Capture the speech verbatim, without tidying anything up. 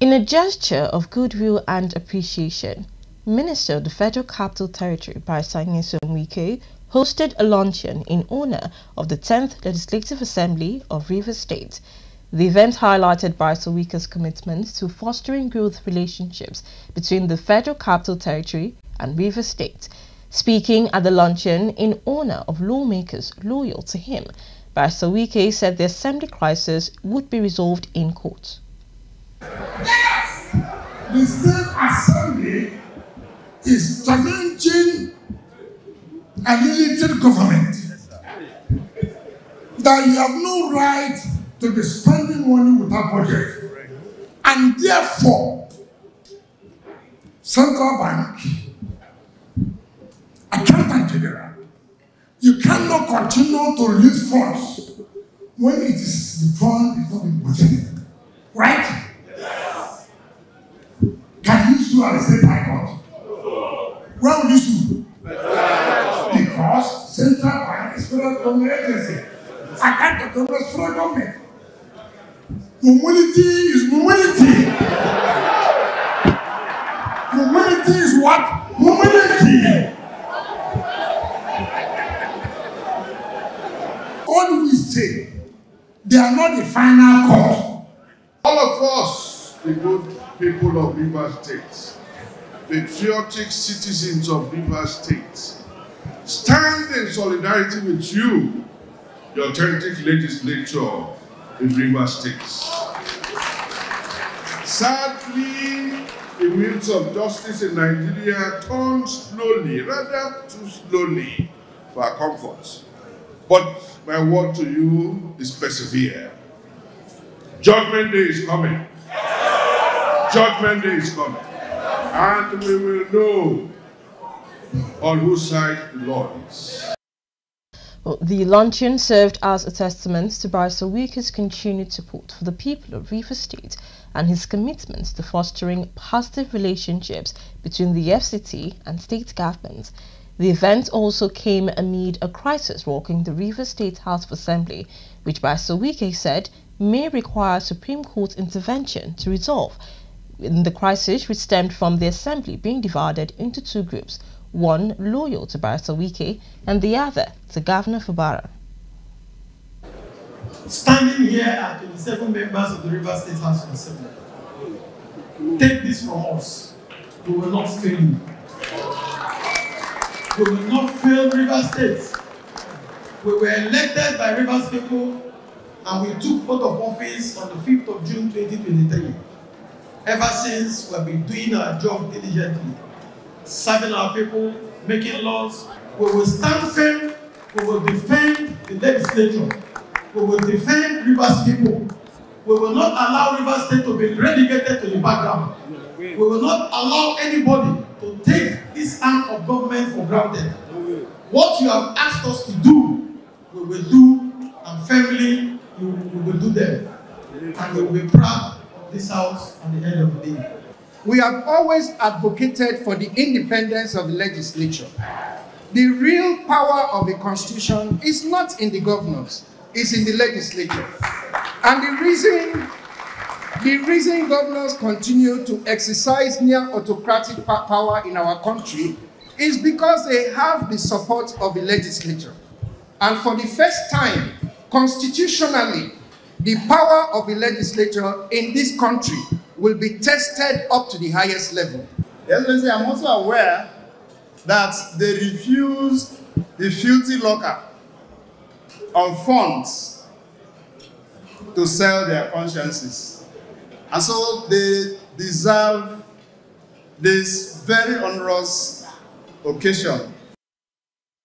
In a gesture of goodwill and appreciation, Minister of the Federal Capital Territory, Barrister Nyesom Wike, hosted a luncheon in honor of the tenth Legislative Assembly of Rivers State. The event highlighted Barrister Wike's commitment to fostering growth relationships between the Federal Capital Territory and Rivers State. Speaking at the luncheon in honor of lawmakers loyal to him, Barrister Wike said the assembly crisis would be resolved in court. Yes! The State Assembly is challenging an elected government that you have no right to be spending money without budget. And therefore, Central Bank, Accountant General, you cannot continue to lose funds when it is the fund is not being budgeted. Right? Can you sue at the state high court? Where would you sue? Because Central Bank is federal government agency. I can't talk about federal government. Humility is humility. Humility is what? Humility. All we say, they are not the final court. All of us, the good people of Rivers State, patriotic citizens of Rivers State, stand in solidarity with you, the authentic legislature in Rivers State. Sadly, the wheels of justice in Nigeria turn slowly, rather too slowly for our comfort. But my word to you is persevere. Judgment Day is coming. Judgment Day is coming. And we will know on whose side the Lord is. Well, the luncheon served as a testament to Barrister Wike's continued support for the people of Rivers State and his commitment to fostering positive relationships between the F C T and state governments. The event also came amid a crisis rocking the Rivers State House of Assembly, which Barrister Wike said may require Supreme Court intervention to resolve. In the crisis, which stemmed from the assembly being divided into two groups, one loyal to Barrister Wike and the other to Governor Fubara. Standing here are twenty-seven members of the Rivers State House of Assembly. Take this from us. We will not fail you. We will not fail Rivers State. We were elected by Rivers people and we took oath of office on the fifth of June twenty twenty-three. Ever since, we have been doing our job diligently, serving our people, making laws. We will stand firm, we will defend the legislature, we will defend Rivers people. We will not allow Rivers State to be relegated to the background. We will not allow anybody to take this arm of government for granted. What you have asked us to do, we will do, and firmly, we will do them. And we will be proud this house on the end of the day. We have always advocated for the independence of the legislature. The real power of the constitution is not in the governors, it's in the legislature. And the reason, the reason governors continue to exercise near autocratic power in our country is because they have the support of the legislature. And for the first time, constitutionally, the power of the legislature in this country will be tested up to the highest level. Yes, I'm also aware that they refused the filthy locker of funds to sell their consciences. And so they deserve this very onerous occasion